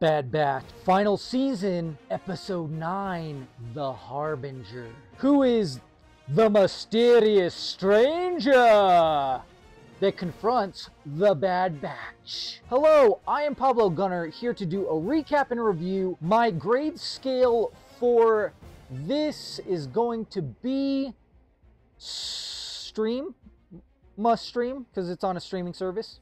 Bad Batch, final season, episode 9, The Harbinger. Who is the mysterious stranger that confronts the Bad Batch? Hello, I am Pablo Gunner, here to do a recap and review. My grade scale for this is going to be stream, must stream, because it's on a streaming service.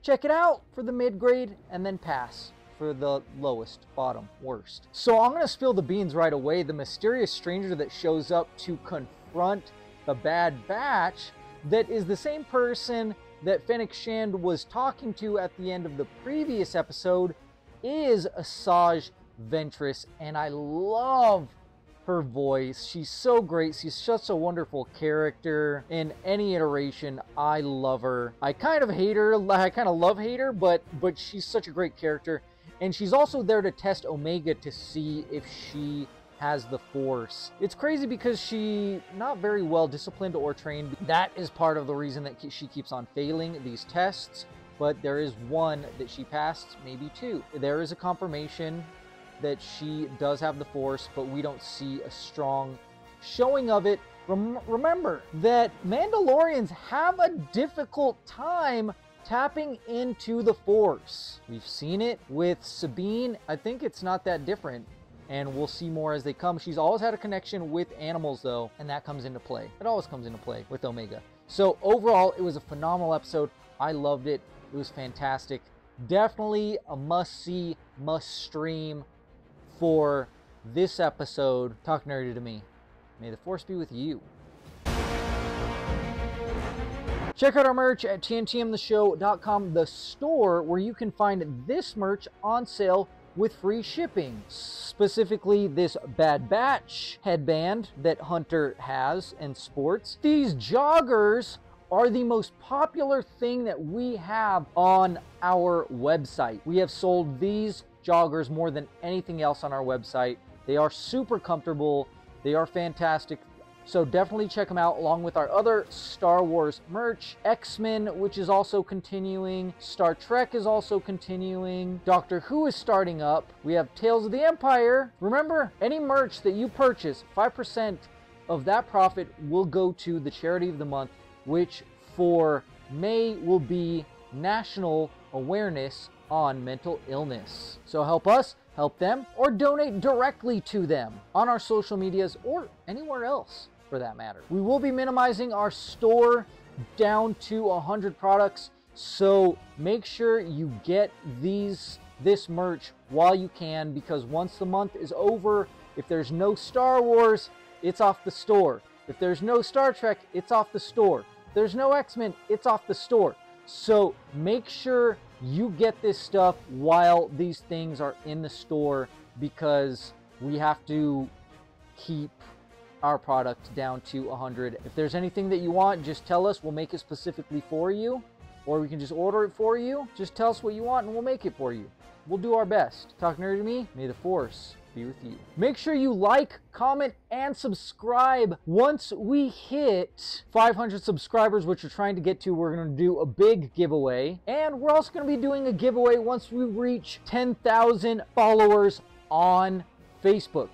Check it out for the mid-grade, and then pass for the lowest, bottom, worst. So I'm gonna spill the beans right away. The mysterious stranger that shows up to confront the Bad Batch, that is the same person that Fennec Shand was talking to at the end of the previous episode, is Asajj Ventress, and I love her voice. She's so great. She's such a wonderful character. In any iteration, I love her. I kind of hate her. I kind of love hate her, but she's such a great character. And she's also there to test Omega to see if she has the Force. It's crazy because she's not very well disciplined or trained. That is part of the reason that she keeps on failing these tests. But there is one that she passed, maybe two. There is a confirmation that she does have the Force, but we don't see a strong showing of it. Remember that Mandalorians have a difficult time tapping into the Force. We've seen it with Sabine. I think it's not that different, and we'll see more as they come. She's always had a connection with animals, though, and that comes into play. It always comes into play with Omega. So overall, it was a phenomenal episode. I loved it. It was fantastic. Definitely a must-see, must-stream for this episode. Talk Nerdy To Me. May the Force be with you. Check out our merch at tntmtheshow.com, the store where you can find this merch on sale with free shipping. Specifically, this Bad Batch headband that Hunter has and sports. These joggers are the most popular thing that we have on our website. We have sold these joggers more than anything else on our website. They are super comfortable. They are fantastic. So definitely check them out, along with our other Star Wars merch. X-Men, which is also continuing. Star Trek is also continuing. Doctor Who is starting up. We have Tales of the Empire. Remember, any merch that you purchase, 5% of that profit will go to the charity of the month, which for May will be National Awareness on Mental Illness. So help us, help them, or donate directly to them on our social medias or anywhere else for that matter. We will be minimizing our store down to 100 products, so make sure you get this merch while you can, because once the month is over, if there's no Star Wars, it's off the store. If there's no Star Trek, it's off the store. If there's no X-Men, it's off the store. So make sure you get this stuff while these things are in the store, because we have to keep our product down to 100. If there's anything that you want, just tell us. We'll make it specifically for you, or we can just order it for you. Just tell us what you want and we'll make it for you. We'll do our best. Talk Nerdy To Me. May the Force be with you. Make sure you like, comment, and subscribe. Once we hit 500 subscribers, which we're trying to get to, we're going to do a big giveaway. And we're also going to be doing a giveaway once we reach 10,000 followers on Facebook.